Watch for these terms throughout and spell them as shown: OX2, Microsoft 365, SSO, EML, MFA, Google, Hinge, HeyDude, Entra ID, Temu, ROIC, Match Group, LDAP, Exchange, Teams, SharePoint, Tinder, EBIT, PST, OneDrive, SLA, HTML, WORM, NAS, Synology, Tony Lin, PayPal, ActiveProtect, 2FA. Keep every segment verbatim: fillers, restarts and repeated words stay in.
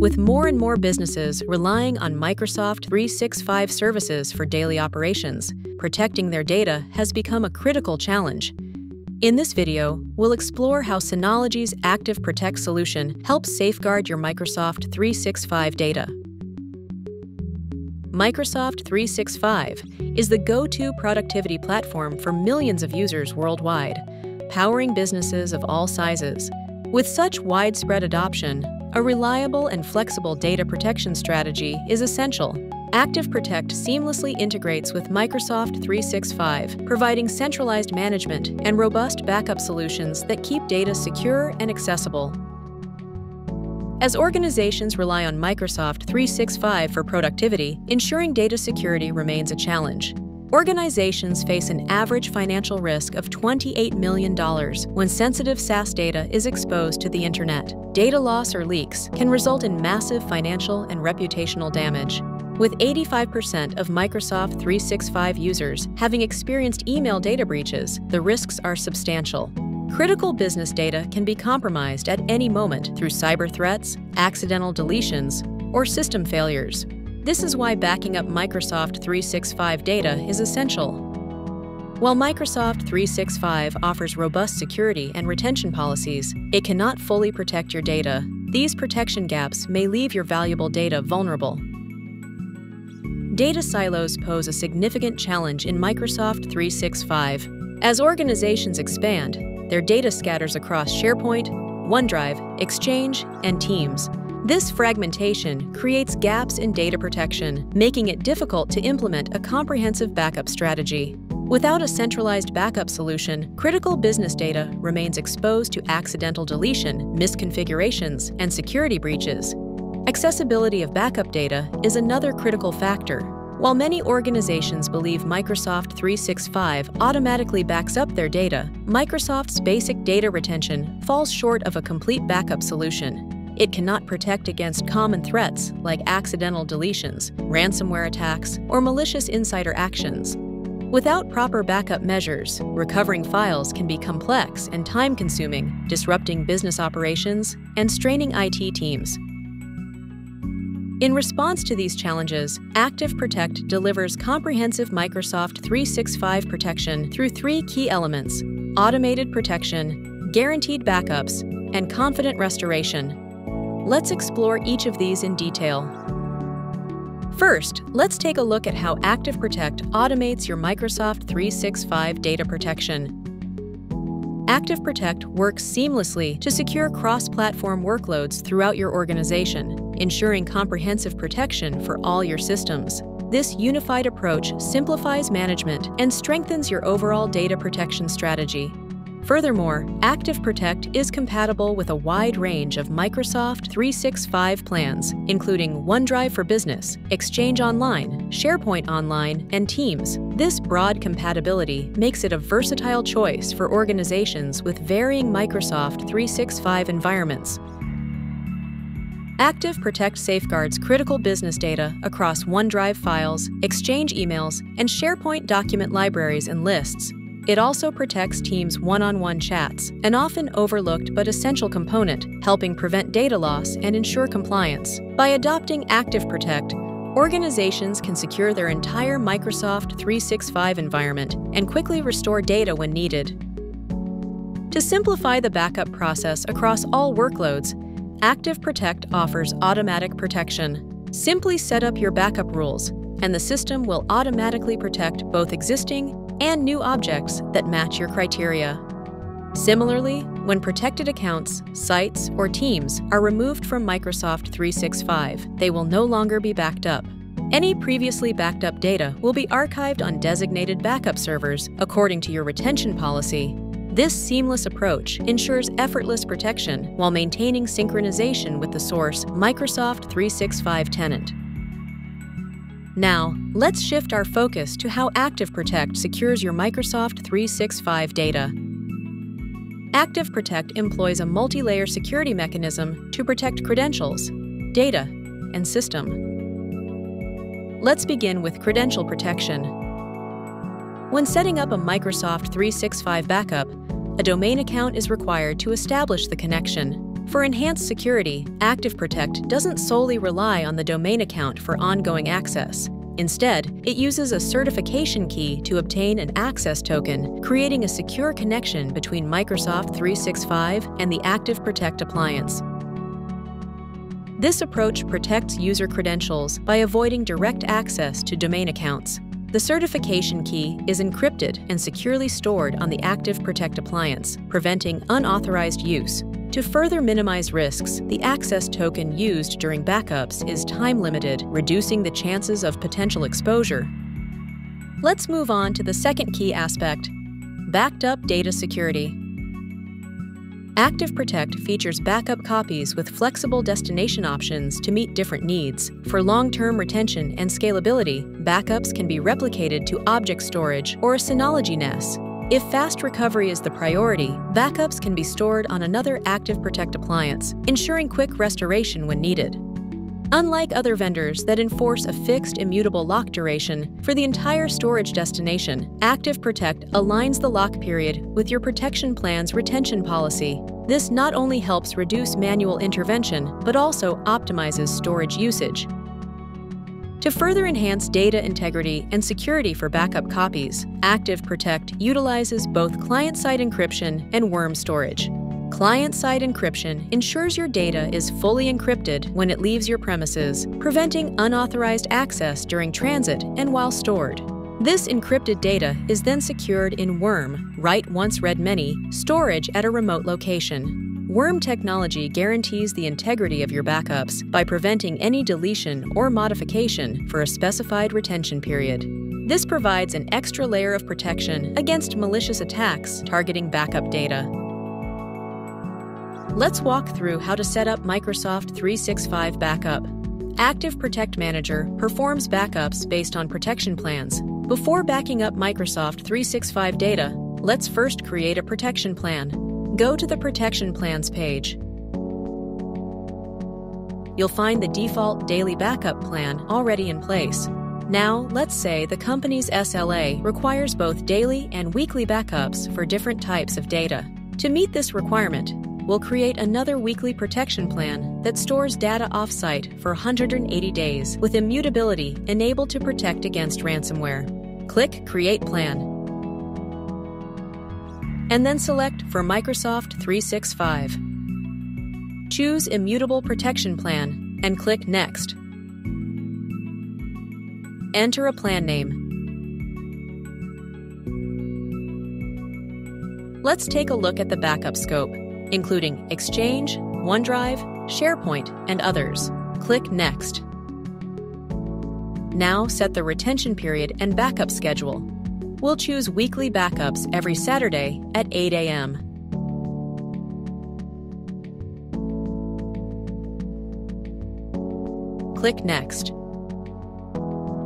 With more and more businesses relying on Microsoft three sixty-five services for daily operations, protecting their data has become a critical challenge. In this video, we'll explore how Synology's ActiveProtect solution helps safeguard your Microsoft three sixty-five data. Microsoft three sixty-five is the go-to productivity platform for millions of users worldwide, powering businesses of all sizes. With such widespread adoption, a reliable and flexible data protection strategy is essential. ActiveProtect seamlessly integrates with Microsoft three sixty-five, providing centralized management and robust backup solutions that keep data secure and accessible. As organizations rely on Microsoft three sixty-five for productivity, ensuring data security remains a challenge. Organizations face an average financial risk of twenty-eight million dollars when sensitive SaaS data is exposed to the internet. Data loss or leaks can result in massive financial and reputational damage. With eighty-five percent of Microsoft three sixty-five users having experienced email data breaches, the risks are substantial. Critical business data can be compromised at any moment through cyber threats, accidental deletions, or system failures. This is why backing up Microsoft three sixty-five data is essential. While Microsoft three sixty-five offers robust security and retention policies, it cannot fully protect your data. These protection gaps may leave your valuable data vulnerable. Data silos pose a significant challenge in Microsoft three sixty-five. As organizations expand, their data scatters across SharePoint, OneDrive, Exchange, and Teams. This fragmentation creates gaps in data protection, making it difficult to implement a comprehensive backup strategy. Without a centralized backup solution, critical business data remains exposed to accidental deletion, misconfigurations, and security breaches. Accessibility of backup data is another critical factor. While many organizations believe Microsoft three sixty-five automatically backs up their data, Microsoft's basic data retention falls short of a complete backup solution. It cannot protect against common threats like accidental deletions, ransomware attacks, or malicious insider actions. Without proper backup measures, recovering files can be complex and time-consuming, disrupting business operations and straining I T teams. In response to these challenges, ActiveProtect delivers comprehensive Microsoft three sixty-five protection through three key elements: automated protection, guaranteed backups, and confident restoration. Let's explore each of these in detail. First, let's take a look at how ActiveProtect automates your Microsoft three sixty-five data protection. ActiveProtect works seamlessly to secure cross-platform workloads throughout your organization, ensuring comprehensive protection for all your systems. This unified approach simplifies management and strengthens your overall data protection strategy. Furthermore, ActiveProtect is compatible with a wide range of Microsoft three sixty-five plans, including OneDrive for Business, Exchange Online, SharePoint Online, and Teams. This broad compatibility makes it a versatile choice for organizations with varying Microsoft three sixty-five environments. ActiveProtect safeguards critical business data across OneDrive files, Exchange emails, and SharePoint document libraries and lists. It also protects Teams' one-on-one chats, an often overlooked but essential component, helping prevent data loss and ensure compliance. By adopting ActiveProtect, organizations can secure their entire Microsoft three sixty-five environment and quickly restore data when needed. To simplify the backup process across all workloads, ActiveProtect offers automatic protection. Simply set up your backup rules, and the system will automatically protect both existing and new objects that match your criteria. Similarly, when protected accounts, sites, or teams are removed from Microsoft three sixty-five, they will no longer be backed up. Any previously backed up data will be archived on designated backup servers according to your retention policy. This seamless approach ensures effortless protection while maintaining synchronization with the source Microsoft three sixty-five tenant. Now, let's shift our focus to how ActiveProtect secures your Microsoft three sixty-five data. ActiveProtect employs a multi-layer security mechanism to protect credentials, data, and system. Let's begin with credential protection. When setting up a Microsoft three sixty-five backup, a domain account is required to establish the connection. For enhanced security, ActiveProtect doesn't solely rely on the domain account for ongoing access. Instead, it uses a certification key to obtain an access token, creating a secure connection between Microsoft three sixty-five and the ActiveProtect appliance. This approach protects user credentials by avoiding direct access to domain accounts. The certification key is encrypted and securely stored on the ActiveProtect appliance, preventing unauthorized use. To further minimize risks, the access token used during backups is time-limited, reducing the chances of potential exposure. Let's move on to the second key aspect, backed-up data security. ActiveProtect features backup copies with flexible destination options to meet different needs. For long-term retention and scalability, backups can be replicated to object storage or a Synology N A S. If fast recovery is the priority, backups can be stored on another ActiveProtect appliance, ensuring quick restoration when needed. Unlike other vendors that enforce a fixed immutable lock duration for the entire storage destination, ActiveProtect aligns the lock period with your protection plan's retention policy. This not only helps reduce manual intervention, but also optimizes storage usage. To further enhance data integrity and security for backup copies, ActiveProtect utilizes both client-side encryption and worm storage. Client-side encryption ensures your data is fully encrypted when it leaves your premises, preventing unauthorized access during transit and while stored. This encrypted data is then secured in worm, write once read many, storage at a remote location. worm technology guarantees the integrity of your backups by preventing any deletion or modification for a specified retention period. This provides an extra layer of protection against malicious attacks targeting backup data. Let's walk through how to set up Microsoft three sixty-five backup. ActiveProtect Manager performs backups based on protection plans. Before backing up Microsoft three sixty-five data, let's first create a protection plan. Go to the Protection Plans page. You'll find the default Daily Backup plan already in place. Now, let's say the company's S L A requires both daily and weekly backups for different types of data. To meet this requirement, we'll create another weekly protection plan that stores data offsite for one hundred eighty days with immutability enabled to protect against ransomware. Click Create Plan, and then select for Microsoft three sixty-five. Choose Immutable Protection Plan and click Next. Enter a plan name. Let's take a look at the backup scope, including Exchange, OneDrive, SharePoint, and others. Click Next. Now set the retention period and backup schedule. We'll choose weekly backups every Saturday at eight A M Click Next.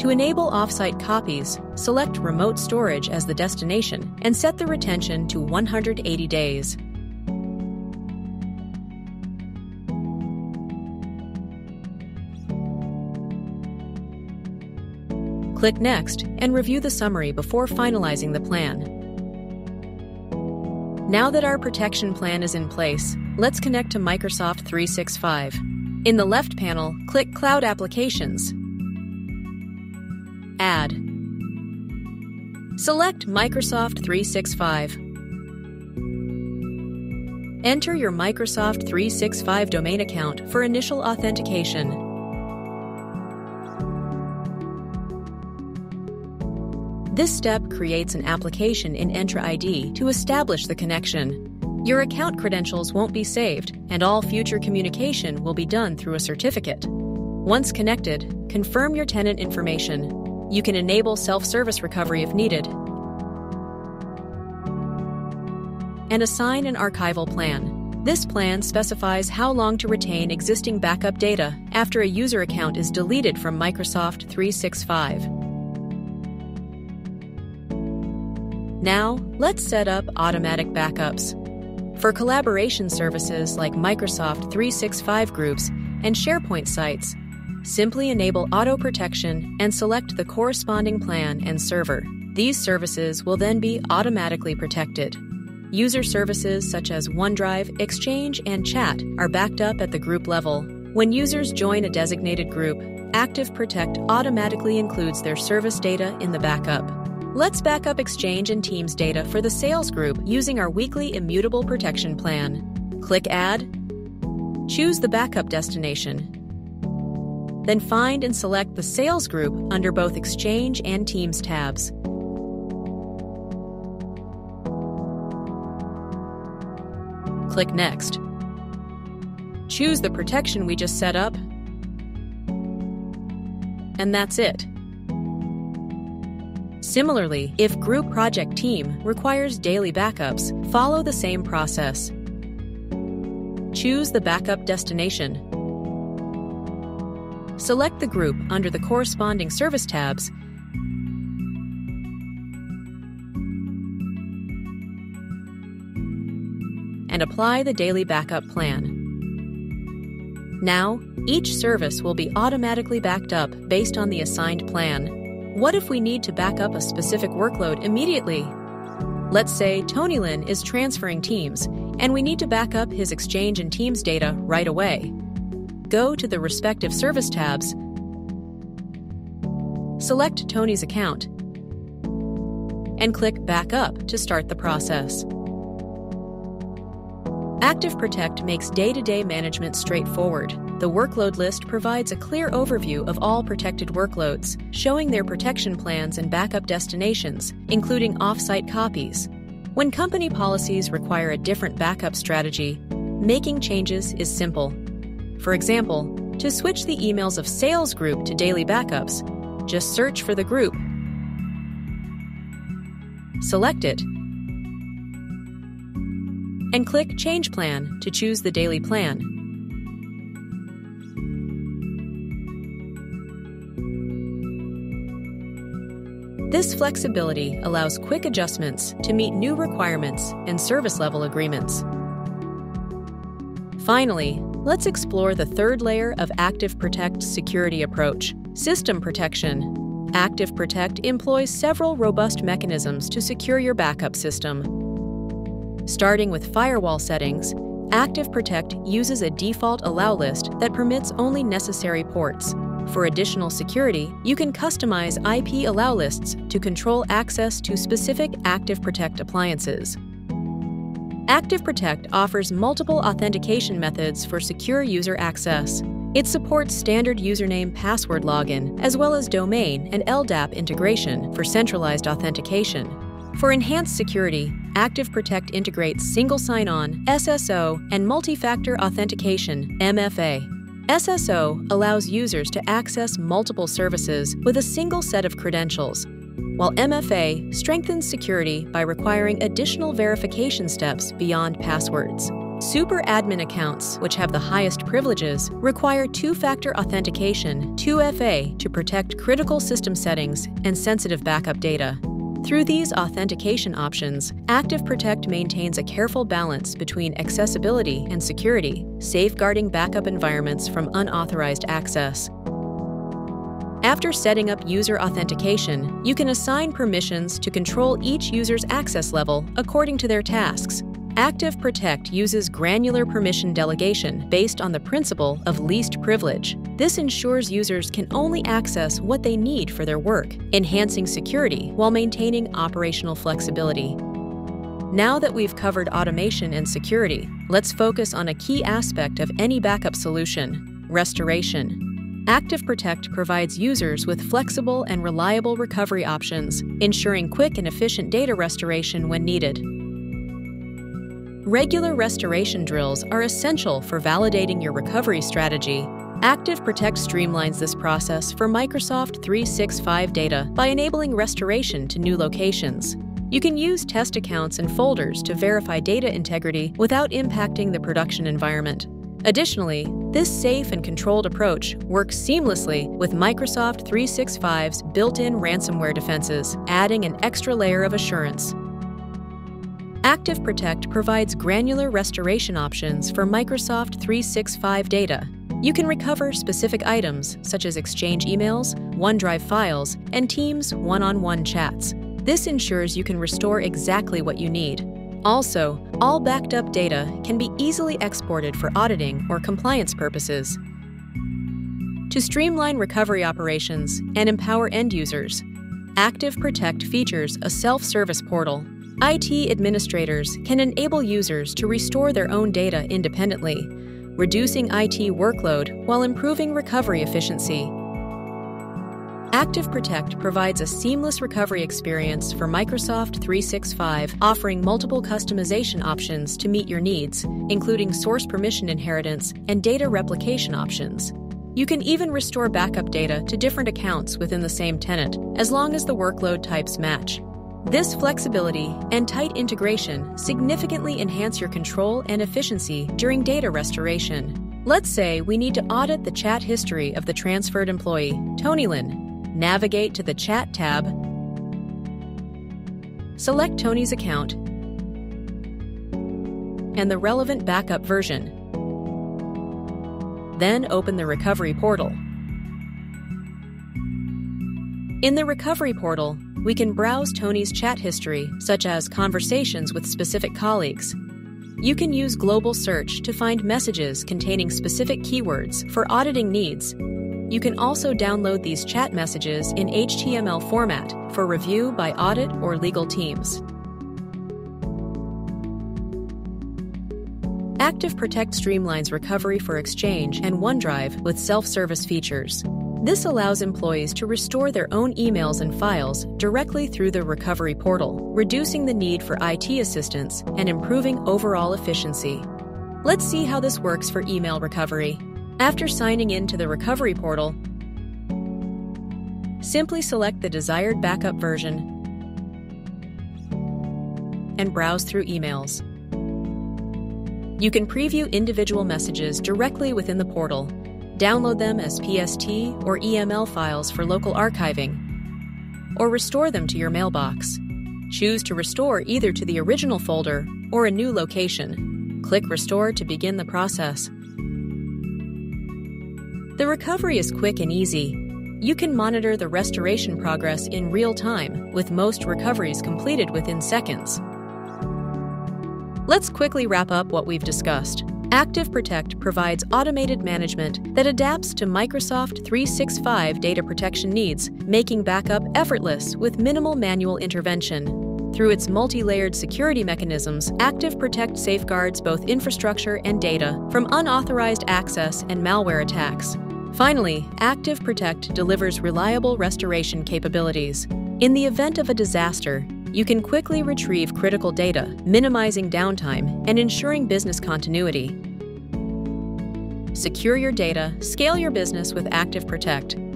To enable offsite copies, select remote storage as the destination and set the retention to one hundred eighty days. Click Next and review the summary before finalizing the plan. Now that our protection plan is in place, let's connect to Microsoft three sixty-five. In the left panel, click Cloud Applications, Add. Select Microsoft three sixty-five. Enter your Microsoft three sixty-five domain account for initial authentication. This step creates an application in Entra I D to establish the connection. Your account credentials won't be saved, and all future communication will be done through a certificate. Once connected, confirm your tenant information. You can enable self-service recovery if needed, and assign an archival plan. This plan specifies how long to retain existing backup data after a user account is deleted from Microsoft three sixty-five. Now, let's set up automatic backups. For collaboration services like Microsoft three sixty-five groups and SharePoint sites, simply enable auto protection and select the corresponding plan and server. These services will then be automatically protected. User services such as OneDrive, Exchange, and Chat are backed up at the group level. When users join a designated group, ActiveProtect automatically includes their service data in the backup. Let's back up Exchange and Teams data for the sales group using our weekly immutable protection plan. Click Add. Choose the backup destination. Then find and select the sales group under both Exchange and Teams tabs. Click Next. Choose the protection we just set up, and that's it. Similarly, if Group Project Team requires daily backups, follow the same process. Choose the backup destination. Select the group under the corresponding service tabs, and apply the daily backup plan. Now, each service will be automatically backed up based on the assigned plan. What if we need to back up a specific workload immediately? Let's say Tony Lin is transferring teams, and we need to back up his Exchange and Teams data right away. Go to the respective service tabs, select Tony's account, and click Back Up to start the process. ActiveProtect makes day-to-day management straightforward. The workload list provides a clear overview of all protected workloads, showing their protection plans and backup destinations, including off-site copies. When company policies require a different backup strategy, making changes is simple. For example, to switch the emails of sales group to daily backups, just search for the group, select it, and click Change Plan to choose the daily plan. This flexibility allows quick adjustments to meet new requirements and service level agreements. Finally, let's explore the third layer of ActiveProtect's security approach, system protection. ActiveProtect employs several robust mechanisms to secure your backup system. Starting with firewall settings, ActiveProtect uses a default allow list that permits only necessary ports. For additional security, you can customize I P allow lists to control access to specific ActiveProtect appliances. ActiveProtect offers multiple authentication methods for secure user access. It supports standard username/password login, as well as domain and L D A P integration for centralized authentication. For enhanced security, ActiveProtect integrates single sign-on, S S O, and multi-factor authentication, M F A. S S O allows users to access multiple services with a single set of credentials, while M F A strengthens security by requiring additional verification steps beyond passwords. Super admin accounts, which have the highest privileges, require two-factor authentication, two F A, to protect critical system settings and sensitive backup data. Through these authentication options, ActiveProtect maintains a careful balance between accessibility and security, safeguarding backup environments from unauthorized access. After setting up user authentication, you can assign permissions to control each user's access level according to their tasks. ActiveProtect uses granular permission delegation based on the principle of least privilege. This ensures users can only access what they need for their work, enhancing security while maintaining operational flexibility. Now that we've covered automation and security, let's focus on a key aspect of any backup solution: restoration. ActiveProtect provides users with flexible and reliable recovery options, ensuring quick and efficient data restoration when needed. Regular restoration drills are essential for validating your recovery strategy. ActiveProtect streamlines this process for Microsoft three sixty-five data by enabling restoration to new locations. You can use test accounts and folders to verify data integrity without impacting the production environment. Additionally, this safe and controlled approach works seamlessly with Microsoft three sixty-five's built-in ransomware defenses, adding an extra layer of assurance. ActiveProtect provides granular restoration options for Microsoft three sixty-five data. You can recover specific items such as Exchange emails, OneDrive files, and Teams one-on-one chats. This ensures you can restore exactly what you need. Also, all backed up data can be easily exported for auditing or compliance purposes. To streamline recovery operations and empower end users, ActiveProtect features a self-service portal. I T administrators can enable users to restore their own data independently, reducing I T workload while improving recovery efficiency. ActiveProtect provides a seamless recovery experience for Microsoft three sixty-five, offering multiple customization options to meet your needs, including source permission inheritance and data replication options. You can even restore backup data to different accounts within the same tenant, as long as the workload types match. This flexibility and tight integration significantly enhance your control and efficiency during data restoration. Let's say we need to audit the chat history of the transferred employee, Tony Lin. Navigate to the Chat tab, select Tony's account and the relevant backup version. Then open the Recovery portal. In the Recovery portal, we can browse Tony's chat history, such as conversations with specific colleagues. You can use global search to find messages containing specific keywords for auditing needs. You can also download these chat messages in H T M L format for review by audit or legal teams. ActiveProtect streamlines recovery for Exchange and OneDrive with self-service features. This allows employees to restore their own emails and files directly through the recovery portal, reducing the need for I T assistance and improving overall efficiency. Let's see how this works for email recovery. After signing in to the Recovery portal, simply select the desired backup version and browse through emails. You can preview individual messages directly within the portal, download them as P S T or E M L files for local archiving, or restore them to your mailbox. Choose to restore either to the original folder or a new location. Click Restore to begin the process. The recovery is quick and easy. You can monitor the restoration progress in real time, with most recoveries completed within seconds. Let's quickly wrap up what we've discussed. ActiveProtect provides automated management that adapts to Microsoft three sixty-five data protection needs, making backup effortless with minimal manual intervention. Through its multi-layered security mechanisms, ActiveProtect safeguards both infrastructure and data from unauthorized access and malware attacks. Finally, ActiveProtect delivers reliable restoration capabilities. In the event of a disaster, you can quickly retrieve critical data, minimizing downtime and ensuring business continuity. Secure your data, scale your business with ActiveProtect.